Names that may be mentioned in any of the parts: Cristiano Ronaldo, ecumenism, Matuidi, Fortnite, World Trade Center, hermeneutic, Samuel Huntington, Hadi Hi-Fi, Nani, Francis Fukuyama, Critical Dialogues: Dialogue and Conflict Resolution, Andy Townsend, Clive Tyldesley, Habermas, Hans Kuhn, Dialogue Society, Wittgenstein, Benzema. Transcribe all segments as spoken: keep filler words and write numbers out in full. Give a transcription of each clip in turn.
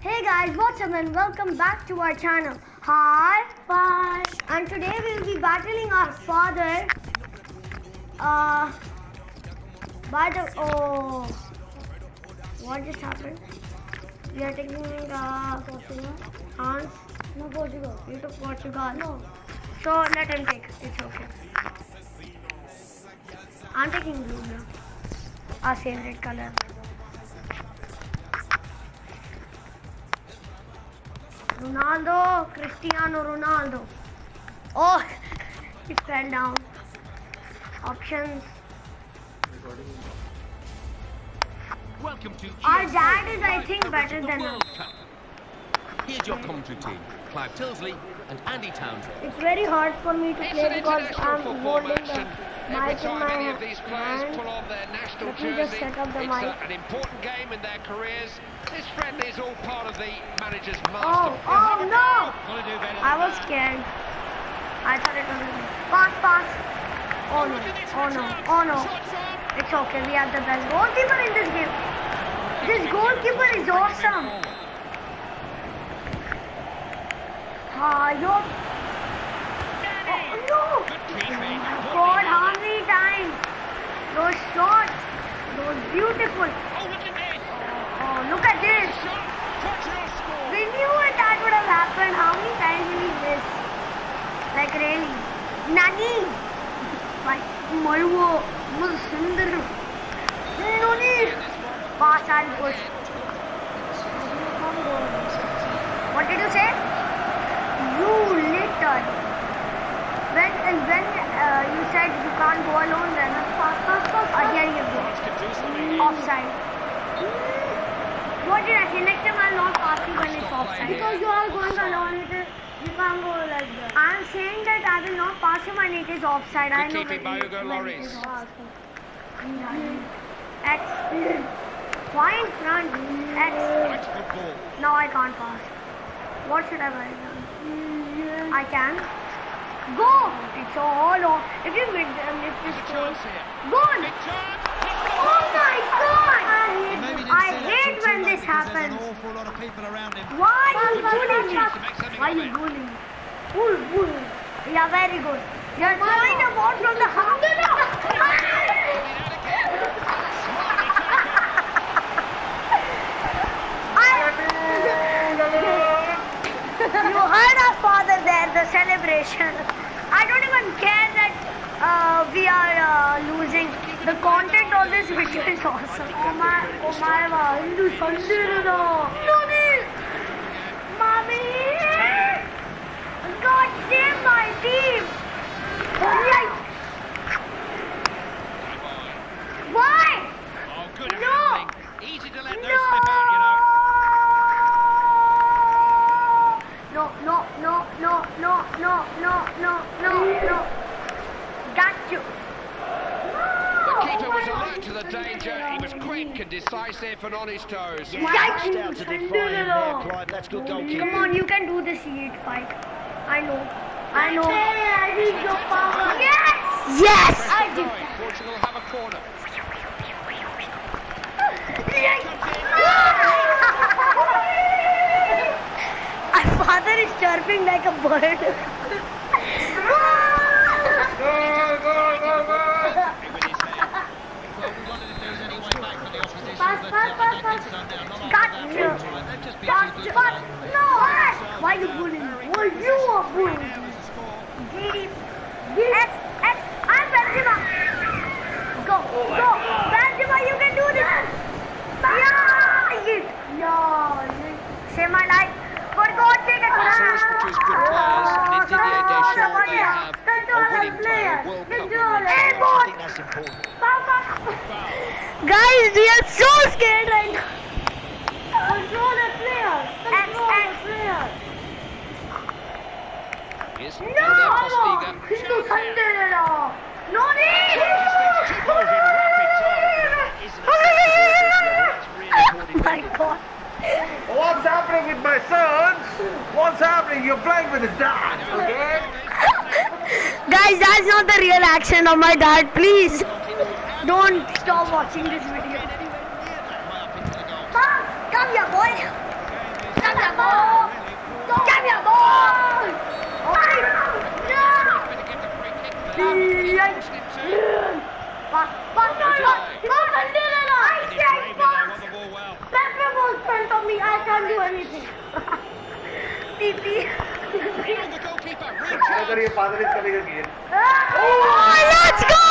Hey guys, what's up and welcome back to our channel. Hi, bye. And today we will be battling our father. Uh, by the oh, what just happened? We are taking uh, Portugal. France? No, Portugal. You took Portugal. No. So let him take. It's okay. I'm taking blue now. Our favorite color. Ronaldo, Cristiano Ronaldo. Oh, he fell down. Options. Welcome to our dad is, I think, better than us. Here's your commentary team, Clive Tyldesley and Andy Townsend. It's very hard for me to play because I'm holding the mic in my hand. Let me just set up the mic. It's an important game in their careers. This friendly is all part of the manager's master. Oh, oh no! I was scared. I thought it was a pass, pass. Oh no, oh no, oh no. It's okay, we have the best goalkeeper in this game. This goalkeeper is awesome. Ah, yo. Oh no! Oh my god, how many times? Those shots, those beautiful. Oh, look at this! We knew it, that would have happened. How many times did we miss? Like really? Nani! But Malvo was Sundar. Nani! Pass and push. What did you say? You little. When and when uh, you said you can't go alone, then pass, pass, pass. Ah, here you go. Offside. What did I say? Next time I'll not pass you when it's offside. Because you are going along with it, you can't go like that. I'm saying that I will not pass you when it is offside. I know when, when it is offside. X. Why in front? X. Now I can't pass. What should I write down? I can. Go! It's all off. If you mid, um, if you score. Goal! Oh my god! I hate when this happens. Why are you bullying me? Why are you bullying me? Bull, bull. You are very good. You are throwing the ball from the half. You heard our father there, the celebration. I don't even care that uh, we are uh, losing. The content of this video is awesome. Oh my, oh my, Hindu Sandhira. Nani! Mommy! God damn my team! Why? Oh, good. No! Easy to let those slip out, you know. No, no, no, no, no, no, no, no, no, no. Got you. Keeper was alert to the danger. He was quick and decisive and on his toes. That's good goalkeeping. Come on, you can do the C eight fight. I know. I know. I need your power. Yes! Yes! I did that. Portugal have a corner. My father is chirping like a bird. Go, go, go, go! Pass, pass, pass, pass. Got you. Got you. Pass. No. Why are you bullying me? Why you are bullying me? Deep. Deep. X, X. I'm Benzema. Go, go. Benzema, you can do this. Yeah. Yeah. Save my life. For God's sake, it's not. Oh, somebody. Guys, we are so scared right now. Control the player. Control the player. No, Amo. Hindu Sandhira. No need. Oh my God. What's happening with my sons? What's happening? You're playing with the dad, okay? Guys, that's not the real action of my dad. Please don't stop watching this video. Come, come here, boy. can't do anything. T T. And the goalkeeper reaches. Oh, let's go!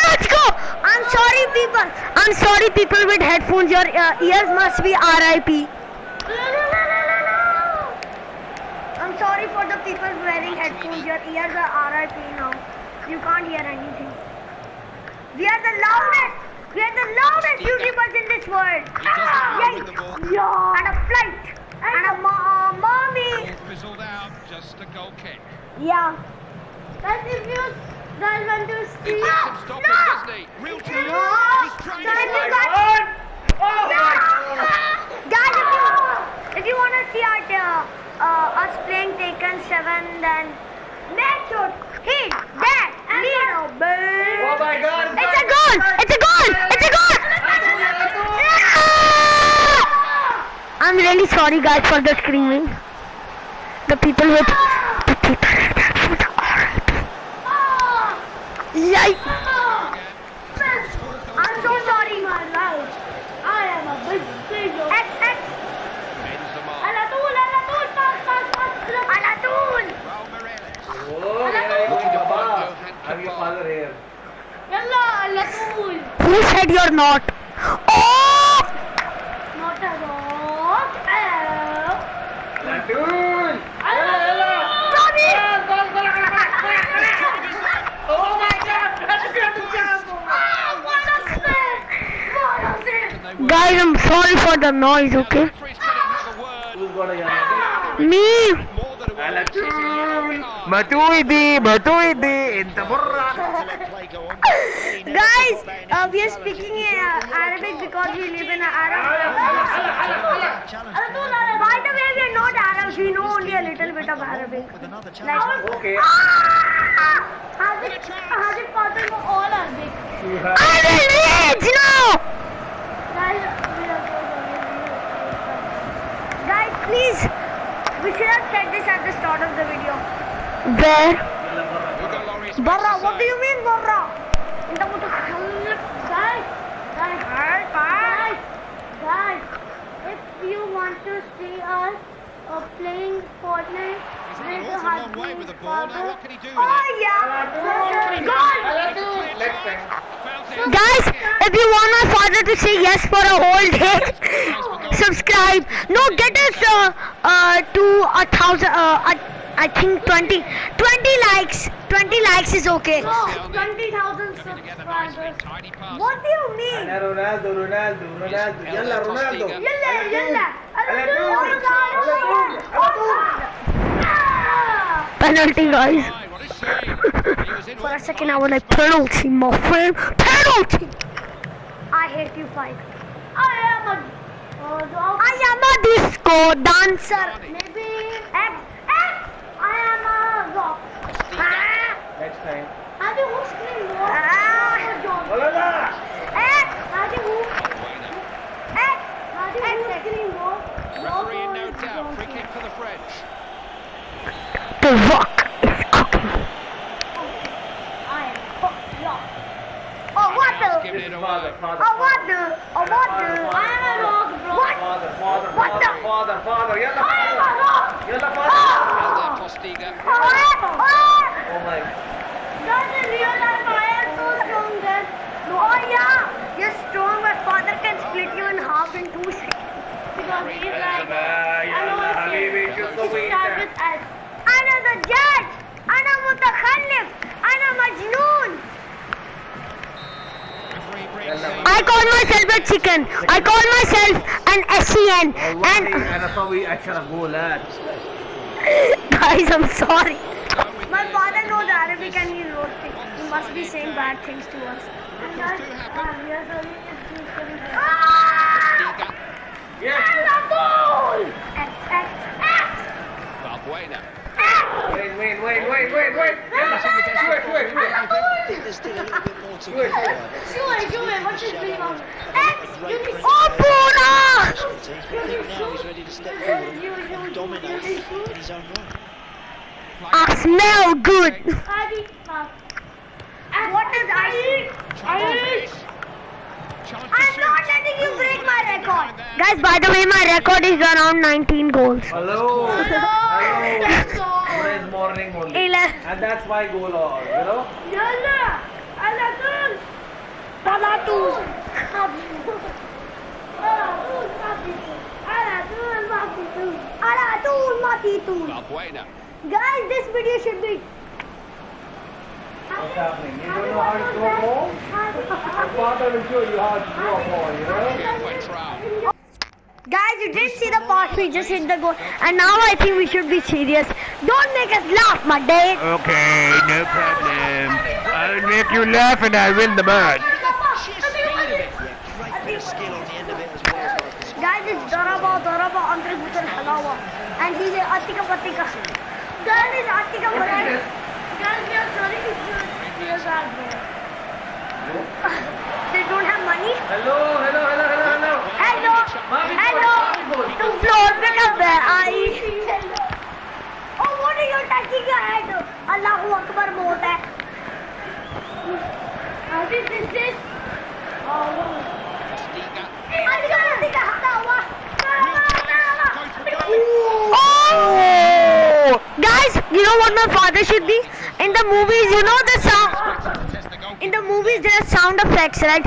Let's go! I'm sorry, people. I'm sorry, people with headphones. Your uh, ears must be R I P. No, no, no, no, no, no. I'm sorry for the people wearing headphones. Your ears are R I P now. You can't hear anything. We are the loudest. We are the loudest YouTubers in this world. Yeah. Yeah. And a flight. And a uh, mommy. Fizzled out. Just a goal kick. Yeah. That's if you guys want to see. No. No. No. Oh no! Guys, if you, if you want to see our, uh, uh, us playing Taken seven, then make sure hit that little bird. Oh my God! It's a goal! It's a goal! It's a goal! I'm really sorry, guys, for the screaming. The people with the people with headphones are alright. Yikes! I'm so sorry, my love. I am a big figure. X, X. Alatul, Alatul, pass, pass, pass. Alatul. Oh, Alatul. I'm your father here. Yalla, Alatul. Who said you're not? Oh! Not a rock. Alatul. Alatul. Tommy. Oh my God. That's a good example. Oh, what a spell. Guys, I'm sorry for the noise, okay? Me! Matuidi, Matuidi, in the Guys, uh, we are speaking in uh, Arabic because we live in Arab. By the way, we are not Arabs, we know only a little bit of Arabic. Like, okay. Hazid Father know all Arabic. I will reach now! Guys, please, we should have said this at the start of the video. Where? Barra, what do you mean Barra? Guys, guys, guys, guys, if you want to see us uh, playing Fortnite, there's a hard way with the ball. Now, what can he do with oh it? Yeah! Goal! Guys, if you want my father to say yes for a whole day, subscribe. No, get us uh, uh, to a thousand, uh, uh, I think twenty, twenty likes. twenty likes is okay. No, twenty thousand subscribers. What do you mean? Ronaldo, Ronaldo, Ronaldo. Yalla, Ronaldo. Yalla, yalla. Penalty, guys. For a second, I was like, penalty, my friend. Penalty! I hate you, five. I am a... Uh, I am a disco dancer. Maybe... X, X. I am a rock. Ah. Next time. I think who's screaming more? Ah. X. I think who... X. I think who's screaming more? Referee no doubt. Free kick for the French. The rock is cooking. I am cooked rock. Oh, what the? Oh, what the? Oh, what the? I am a rock, bro. What? What the? I am a rock. Oh, my God. That's in real life. I am so strong, guys. Oh, yeah. You're strong, but father can split you in half in two seconds. Because he's like, I know a kid. He started with us. I know the judge. I know Mutakhallif. I know Majnoon. I call myself a chicken. I call myself an S E N. And guys, I'm sorry. My father knows Arabic and he wrote it. He must be saying bad things to us. And guys, we are sorry. Wait, wait, wait, wait, wait, wait. I think there's still a little bit more to do. Sure, sure, what should we do? X! Oh, Buna! He's ready to step forward and dominate in his own way. I smell good! What is I eat? I eat! I'm not letting you break my record. Guys, by the way, my record is around nineteen goals. Hello. Hello. Hello. It is morning only. And that's my goal, all, you know. Yalla. Alatul. Alatul. Alatul. Alatul. Matuidi. Alatul. Matuidi. La buena. Guys, this video should be. What's happening? You don't know how to throw ball? Your father will show you how to throw ball, you know? Guys, you didn't see the pass, we just hit the goal. And now I think we should be serious. Don't make us laugh, my dad. Okay, no problem. I'll make you laugh and I win the match. Guys, it's Daraba, Daraba, Andrei Butan Halawa. And he's Atika Patika. Girl is Atika Patika. Guys, we are sorry if your players are there. They don't have money. Hello, hello, hello, hello, hello. Hello, hello. The floor below where are you? Oh, what are you touching your head? Allahu Akbar mode hai. What is this? this? Oh, oh. Guys, you know what my father should be? In the movies, you know the sound. In the movies, there are sound effects, right?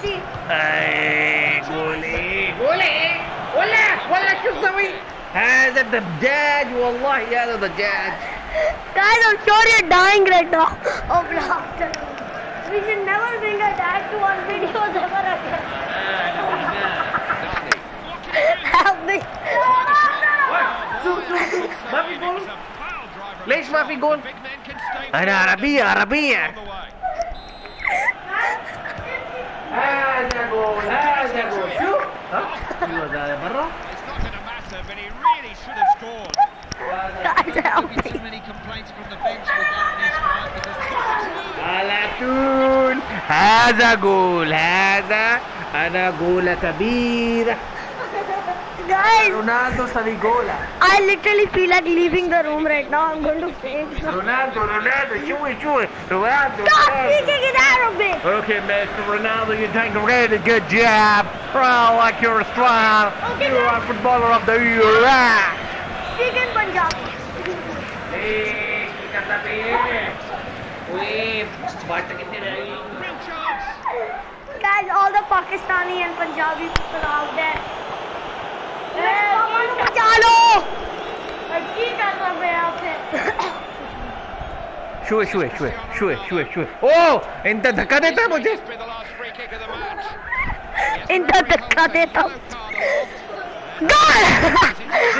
See. Hey, goalie. Goalie. Walla, walla, kuzzawi. Hazard the dad. Wallahi, hazard the dad. Guys, I'm sure you're dying right now of laughter. We should never bring a dad to our videos ever again. Help me. What? Two, two, two. Let's Mafi goal. And Arabia, Arabia. Has a goal, has a goal. You? Huh? You was out of barra? It's not going to matter, but he really should have scored. There'll be too many complaints from the bench without this one because Alatun has a goal, has a and a goal at a beer. Guys, Ronaldo Saligola. I literally feel like leaving the room right now. I'm going to faint. Ronaldo, Ronaldo, chewy, chewy. Ronaldo. Stop speaking in Arabic. Okay, Mister Ronaldo, you're doing a really good job. Proud like you're a star. Okay, you are footballer of the year. Speak in Punjabi. Hey, guys, all the Pakistani and Punjabi people out there. Chalo! Shoo, shoo, shoo, shoo, shoo, shoo. Oh! Inta dhakka deta mujhe. Inta dhakka deta. God!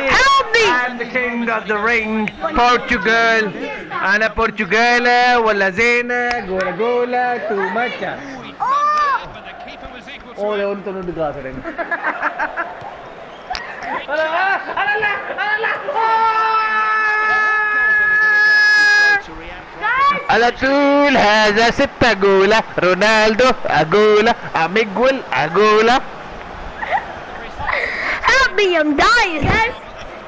Help me! I'm the king of the ring. Portugal. Ana Portugala, wala zena, gola gola, tu macha. Oh! Oh, unta no dikha sakenge. Alatul has a sitta gola, Ronaldo, a gola, a miguel, a gola. Help me, I'm dying. Guys,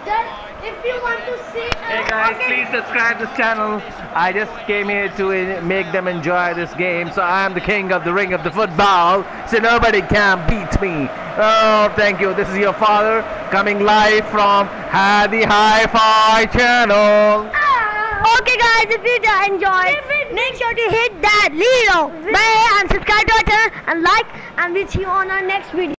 guys, if you want to see... Hey guys, please subscribe to this channel. I just came here to make them enjoy this game. So I'm the king of the ring of the football. So nobody can beat me. Oh, thank you. This is your father coming live from Hadi Hi-Fi channel. Ah. Okay guys, if you enjoyed, make sure to hit that little bell and subscribe to our channel and like, and we'll see you on our next video.